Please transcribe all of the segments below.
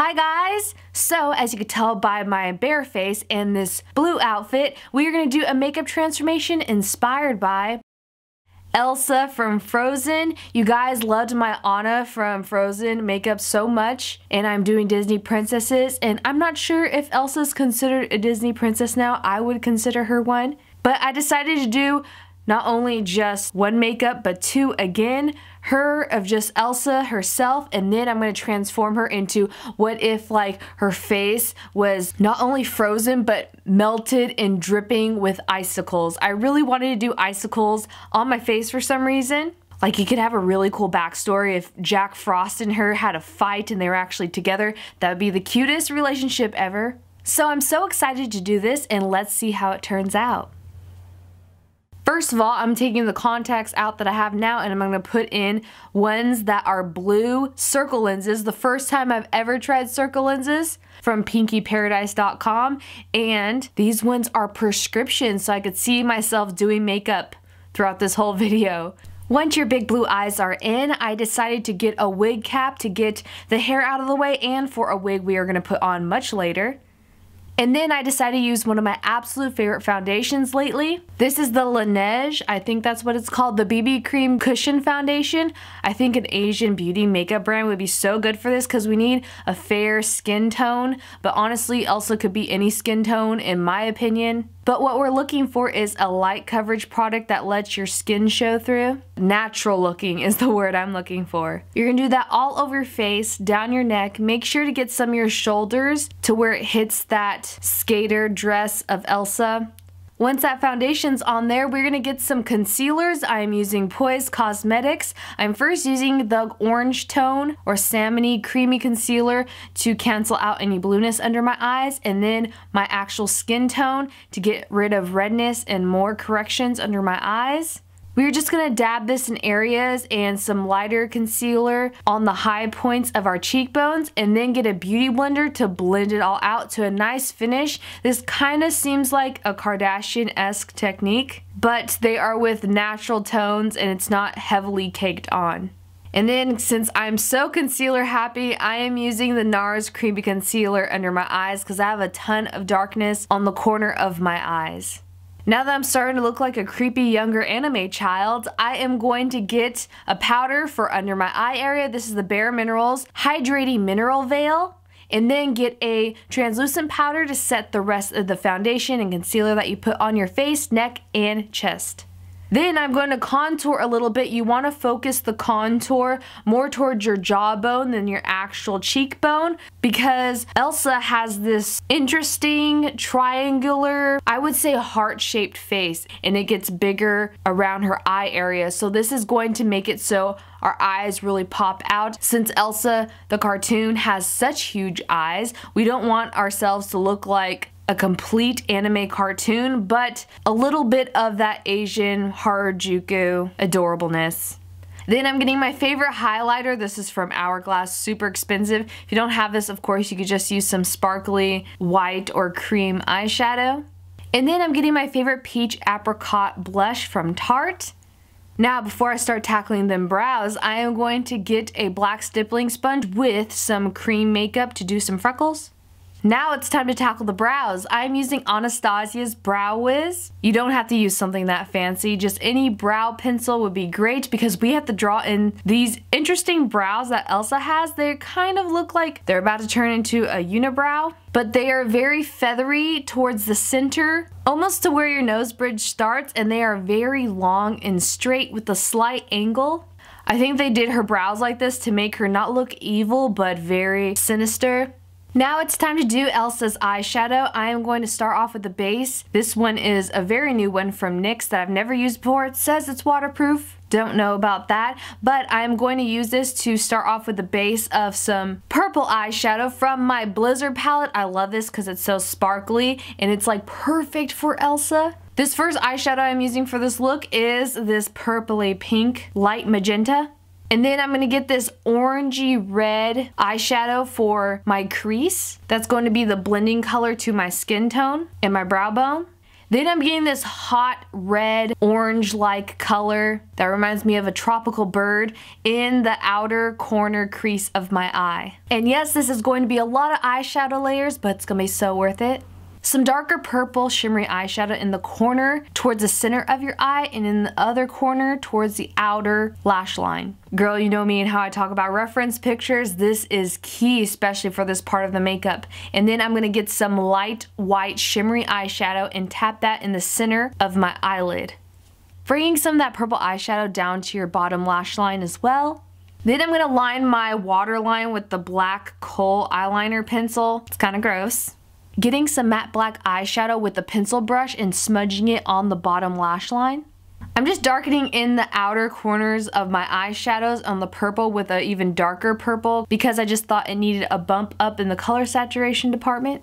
Hi guys! So as you can tell by my bare face and this blue outfit, we are going to do a makeup transformation inspired by Elsa from Frozen. You guys loved my Anna from Frozen makeup so much, and I'm doing Disney princesses, and I'm not sure if Elsa's considered a Disney princess now. I would consider her one, but I decided to do not only just one makeup, but two again. Her of just Elsa herself, and then I'm going to transform her into what if like her face was not only frozen, but melted and dripping with icicles. I really wanted to do icicles on my face for some reason. Like, you could have a really cool backstory if Jack Frost and her had a fight and they were actually together. That would be the cutest relationship ever. So I'm so excited to do this, and let's see how it turns out. First of all, I'm taking the contacts out that I have now, and I'm going to put in ones that are blue circle lenses. The first time I've ever tried circle lenses, from PinkyParadise.com, and these ones are prescription, so I could see myself doing makeup throughout this whole video. Once your big blue eyes are in, I decided to get a wig cap to get the hair out of the way, and for a wig we are going to put on much later. And then I decided to use one of my absolute favorite foundations lately. This is the Laneige, I think that's what it's called, the BB Cream Cushion Foundation. I think an Asian beauty makeup brand would be so good for this because we need a fair skin tone, but honestly Elsa could be any skin tone in my opinion. But what we're looking for is a light coverage product that lets your skin show through. Natural looking is the word I'm looking for. You're gonna do that all over your face, down your neck. Make sure to get some of your shoulders to where it hits that skater dress of Elsa. Once that foundation's on there, we're gonna get some concealers. I'm using Poise Cosmetics. I'm first using the orange tone or salmony creamy concealer to cancel out any blueness under my eyes, and then my actual skin tone to get rid of redness and more corrections under my eyes. We're just gonna dab this in areas and some lighter concealer on the high points of our cheekbones, and then get a beauty blender to blend it all out to a nice finish. This kind of seems like a Kardashian-esque technique, but they are with natural tones and it's not heavily caked on. And then, since I'm so concealer happy, I am using the NARS Creamy Concealer under my eyes because I have a ton of darkness on the corner of my eyes. Now that I'm starting to look like a creepy younger anime child, I am going to get a powder for under my eye area. This is the Bare Minerals Hydrating Mineral Veil, and then get a translucent powder to set the rest of the foundation and concealer that you put on your face, neck, and chest. Then I'm going to contour a little bit. You want to focus the contour more towards your jawbone than your actual cheekbone, because Elsa has this interesting triangular, I would say heart-shaped face, and it gets bigger around her eye area. So this is going to make it so our eyes really pop out. Since Elsa, the cartoon, has such huge eyes, we don't want ourselves to look like a complete anime cartoon, but a little bit of that Asian Harajuku adorableness. Then I'm getting my favorite highlighter. This is from Hourglass, super expensive. If you don't have this, of course, you could just use some sparkly white or cream eyeshadow. And then I'm getting my favorite peach apricot blush from Tarte. Now, before I start tackling them brows, I am going to get a black stippling sponge with some cream makeup to do some freckles. Now it's time to tackle the brows. I'm using Anastasia's Brow Wiz. You don't have to use something that fancy, just any brow pencil would be great because we have to draw in these interesting brows that Elsa has. They kind of look like they're about to turn into a unibrow, but they are very feathery towards the center, almost to where your nose bridge starts, and they are very long and straight with a slight angle. I think they did her brows like this to make her not look evil, but very sinister. Now it's time to do Elsa's eyeshadow. I am going to start off with the base. This one is a very new one from NYX that I've never used before. It says it's waterproof. Don't know about that, but I'm going to use this to start off with the base of some purple eyeshadow from my Blizzard palette. I love this because it's so sparkly and it's like perfect for Elsa. This first eyeshadow I'm using for this look is this purpley pink light magenta. And then I'm going to get this orangey red eyeshadow for my crease. That's going to be the blending color to my skin tone and my brow bone. Then I'm getting this hot red, orange-like color that reminds me of a tropical bird in the outer corner crease of my eye. And yes, this is going to be a lot of eyeshadow layers, but it's gonna be so worth it. Some darker purple shimmery eyeshadow in the corner towards the center of your eye and in the other corner towards the outer lash line. Girl, you know me and how I talk about reference pictures. This is key, especially for this part of the makeup. And then I'm gonna get some light white shimmery eyeshadow and tap that in the center of my eyelid. Bringing some of that purple eyeshadow down to your bottom lash line as well. Then I'm gonna line my waterline with the black Kohl eyeliner pencil. It's kinda gross. Getting some matte black eyeshadow with a pencil brush and smudging it on the bottom lash line. I'm just darkening in the outer corners of my eyeshadows on the purple with an even darker purple because I just thought it needed a bump up in the color saturation department.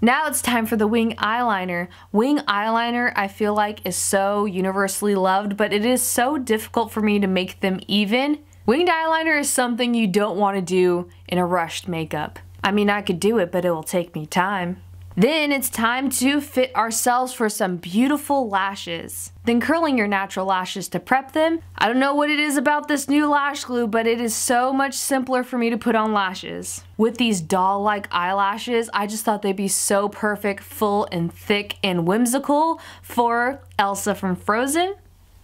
Now it's time for the wing eyeliner. Wing eyeliner, I feel like, is so universally loved, but it is so difficult for me to make them even. Winged eyeliner is something you don't want to do in a rushed makeup. I mean, I could do it, but it will take me time. Then it's time to fit ourselves for some beautiful lashes. Then curling your natural lashes to prep them. I don't know what it is about this new lash glue, but it is so much simpler for me to put on lashes. With these doll-like eyelashes, I just thought they'd be so perfect, full and thick and whimsical for Elsa from Frozen.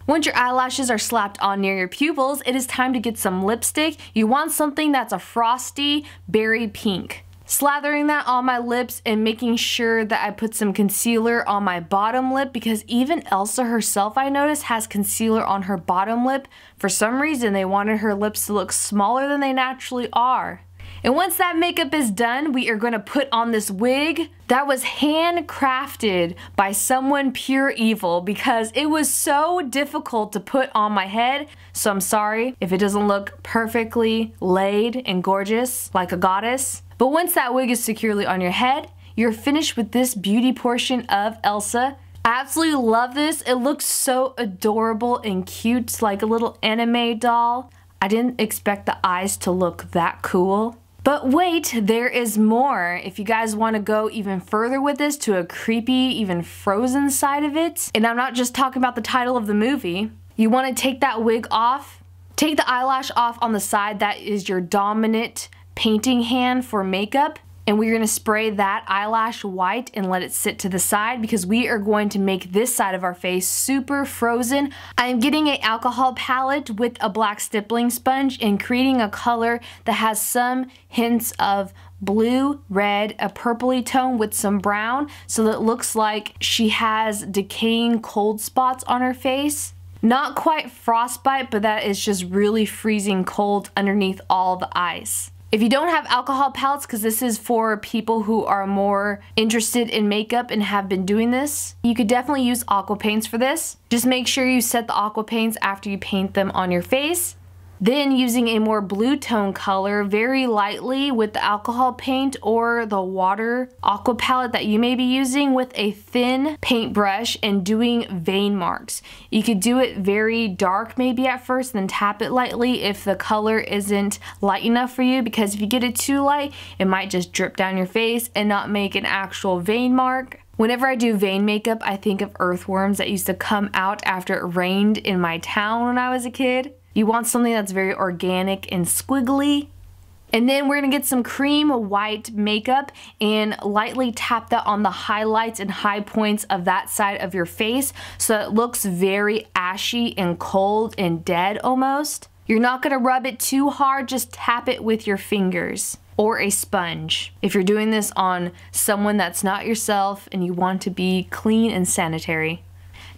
Once your eyelashes are slapped on near your pupils, it is time to get some lipstick. You want something that's a frosty berry pink. Slathering that on my lips and making sure that I put some concealer on my bottom lip because even Elsa herself, I noticed, has concealer on her bottom lip. For some reason, they wanted her lips to look smaller than they naturally are. And once that makeup is done, we are gonna put on this wig that was handcrafted by someone pure evil because it was so difficult to put on my head. So I'm sorry if it doesn't look perfectly laid and gorgeous like a goddess. But once that wig is securely on your head, you're finished with this beauty portion of Elsa. I absolutely love this. It looks so adorable and cute, like a little anime doll. I didn't expect the eyes to look that cool. But wait, there is more. If you guys want to go even further with this to a creepy, even Frozen side of it, and I'm not just talking about the title of the movie, you want to take that wig off, take the eyelash off on the side that is your dominant painting hand for makeup, and we're gonna spray that eyelash white and let it sit to the side because we are going to make this side of our face super frozen. I am getting an alcohol palette with a black stippling sponge and creating a color that has some hints of blue, red, a purpley tone with some brown, so that it looks like she has decaying cold spots on her face. Not quite frostbite, but that is just really freezing cold underneath all the ice. If you don't have alcohol palettes, because this is for people who are more interested in makeup and have been doing this, you could definitely use aqua paints for this. Just make sure you set the aqua paints after you paint them on your face. Then using a more blue tone color very lightly with the alcohol paint or the water aqua palette that you may be using with a thin paintbrush and doing vein marks. You could do it very dark maybe at first, then tap it lightly if the color isn't light enough for you, because if you get it too light, it might just drip down your face and not make an actual vein mark. Whenever I do vein makeup, I think of earthworms that used to come out after it rained in my town when I was a kid. You want something that's very organic and squiggly. And then we're gonna get some cream white makeup and lightly tap that on the highlights and high points of that side of your face so it looks very ashy and cold and dead almost. You're not gonna rub it too hard, just tap it with your fingers or a sponge. If you're doing this on someone that's not yourself and you want to be clean and sanitary.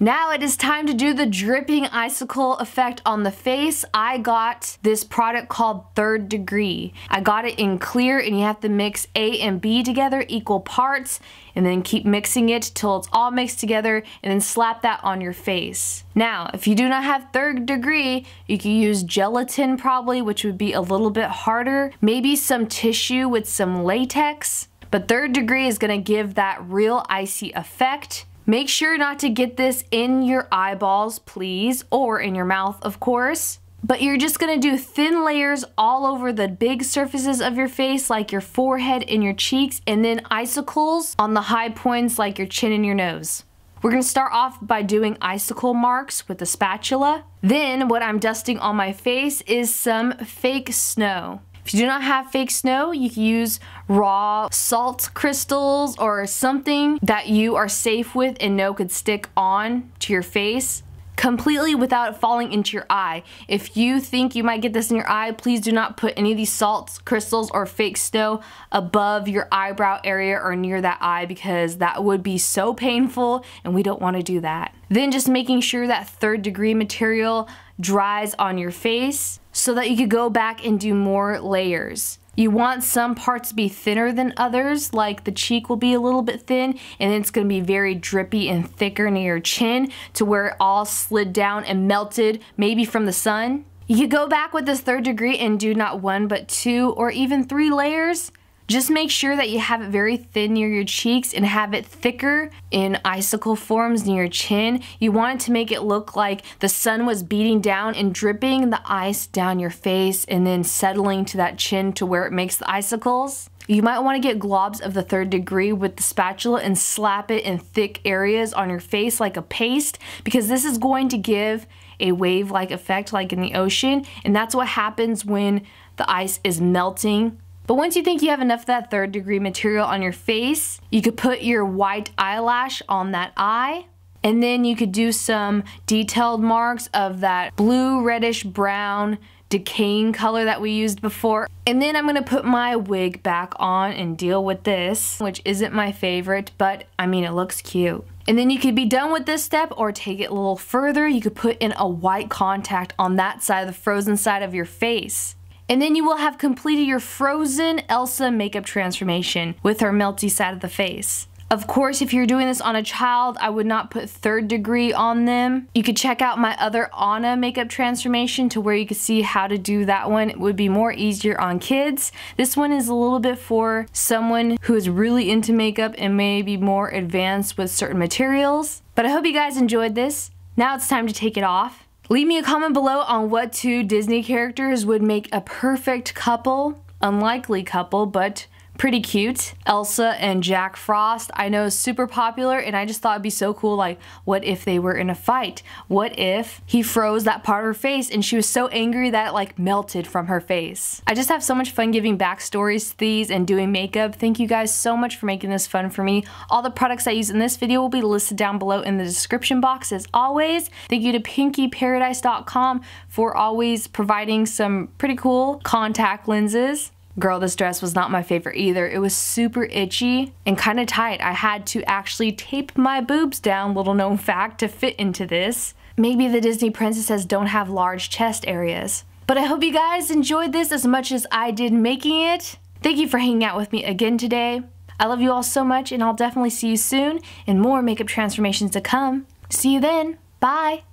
Now it is time to do the dripping icicle effect on the face. I got this product called Third Degree. I got it in clear, and you have to mix A and B together, equal parts, and then keep mixing it till it's all mixed together, and then slap that on your face. Now, if you do not have Third Degree, you can use gelatin probably, which would be a little bit harder. Maybe some tissue with some latex, but Third Degree is gonna give that real icy effect. Make sure not to get this in your eyeballs, please, or in your mouth, of course. But you're just gonna do thin layers all over the big surfaces of your face, like your forehead and your cheeks, and then icicles on the high points like your chin and your nose. We're gonna start off by doing icicle marks with a spatula. Then what I'm dusting on my face is some fake snow. If you do not have fake snow, you can use raw salt crystals or something that you are safe with and know could stick on to your face completely without falling into your eye. If you think you might get this in your eye, please do not put any of these salt crystals or fake snow above your eyebrow area or near that eye, because that would be so painful and we don't want to do that. Then just making sure that third degree material dries on your face so that you could go back and do more layers. You want some parts to be thinner than others, like the cheek will be a little bit thin, and then it's going to be very drippy and thicker near your chin to where it all slid down and melted, maybe from the sun. You go back with this third degree and do not one but two or even three layers. Just make sure that you have it very thin near your cheeks and have it thicker in icicle forms near your chin. You want it to make it look like the sun was beating down and dripping the ice down your face and then settling to that chin to where it makes the icicles. You might want to get globs of the third degree with the spatula and slap it in thick areas on your face like a paste, because this is going to give a wave-like effect like in the ocean, and that's what happens when the ice is melting. But once you think you have enough of that third degree material on your face, you could put your white eyelash on that eye, and then you could do some detailed marks of that blue, reddish, brown, decaying color that we used before. And then I'm gonna put my wig back on and deal with this, which isn't my favorite, but I mean, it looks cute. And then you could be done with this step or take it a little further. You could put in a white contact on that side, the frozen side of your face. And then you will have completed your Frozen Elsa makeup transformation with her melty side of the face. Of course, if you're doing this on a child, I would not put third degree on them. You could check out my other Anna makeup transformation to where you could see how to do that one. It would be more easier on kids. This one is a little bit for someone who is really into makeup and may be more advanced with certain materials. But I hope you guys enjoyed this. Now it's time to take it off. Leave me a comment below on what two Disney characters would make a perfect couple, unlikely couple, but pretty cute. Elsa and Jack Frost, I know, is super popular, and I just thought it'd be so cool, like, what if they were in a fight? What if he froze that part of her face and she was so angry that it, like, melted from her face? I just have so much fun giving backstories to these and doing makeup. Thank you guys so much for making this fun for me. All the products I use in this video will be listed down below in the description box as always. Thank you to PinkyParadise.com for always providing some pretty cool contact lenses. Girl, this dress was not my favorite either. It was super itchy and kind of tight. I had to actually tape my boobs down, little known fact, to fit into this. Maybe the Disney princesses don't have large chest areas. But I hope you guys enjoyed this as much as I did making it. Thank you for hanging out with me again today. I love you all so much, and I'll definitely see you soon and more makeup transformations to come. See you then. Bye.